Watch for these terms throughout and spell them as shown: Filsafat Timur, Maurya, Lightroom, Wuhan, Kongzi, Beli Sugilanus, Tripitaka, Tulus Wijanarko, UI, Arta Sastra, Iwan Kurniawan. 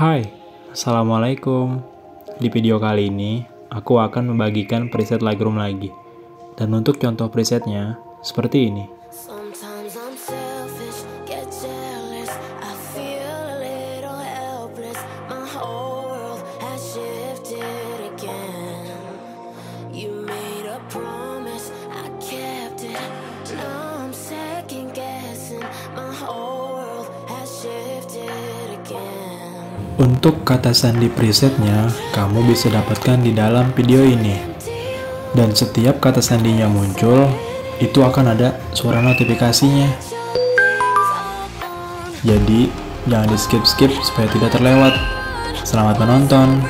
Hai, Assalamualaikum. Di video kali ini, aku akan membagikan preset Lightroom lagi. Dan untuk contoh presetnya, seperti ini. Untuk kata sandi presetnya, kamu bisa dapatkan di dalam video ini. Dan setiap kata sandinya muncul, itu akan ada suara notifikasinya. Jadi, jangan di skip-skip supaya tidak terlewat. Selamat menonton!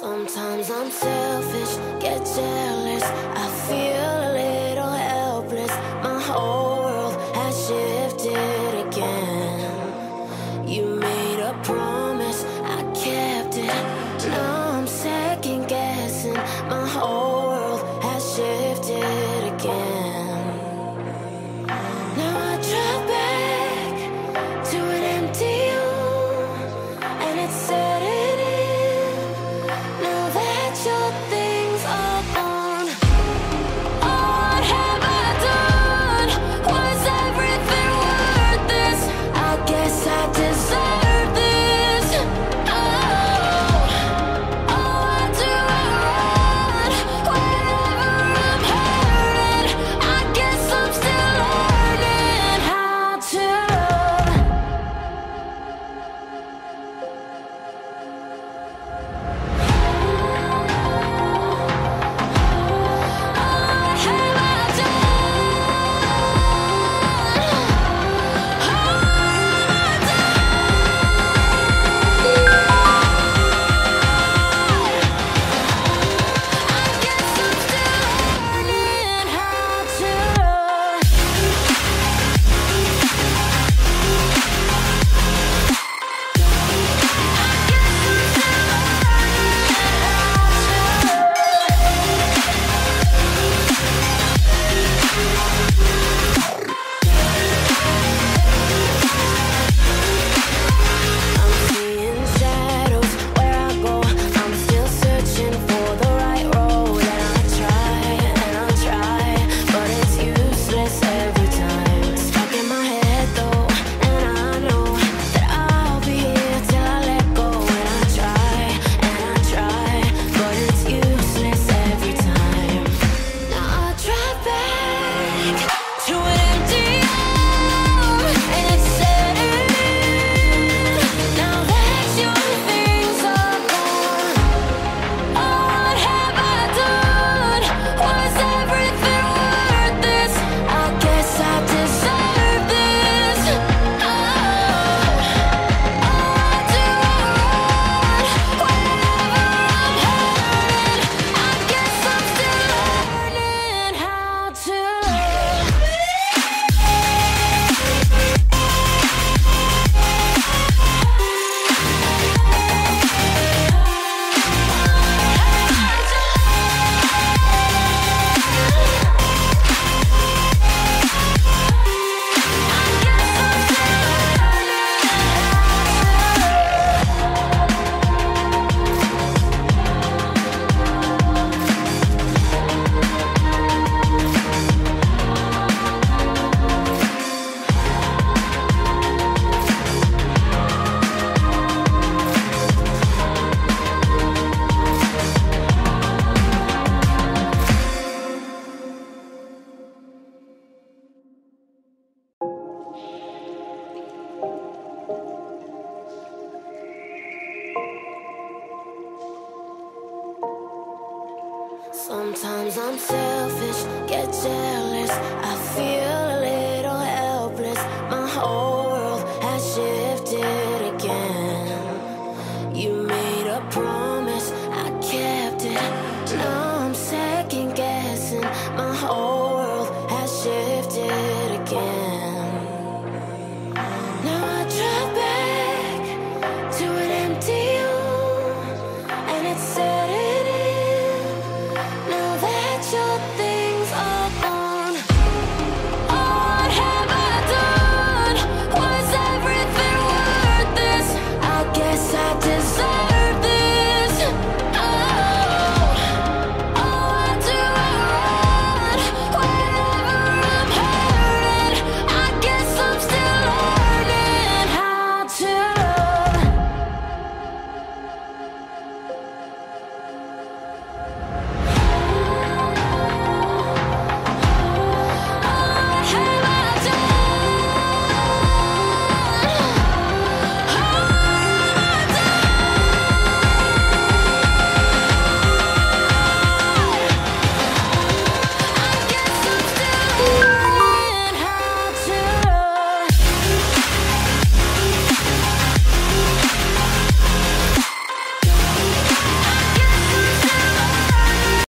Sometimes I'm selfish, get jealous, I feel a little helpless, my whole world has shifted again. You made a promise, I kept it, now I'm second guessing, my whole world has shifted again. Now I drive back to an empty room, and it's setting in. Now that your things are gone. Sometimes I'm selfish, get jealous, I feel a little helpless. My whole world has shifted again. You made a promise, I kept it. Now I'm second guessing. My whole world has shifted again. Now I drive back to an empty room, and it's setting. I guess I deserve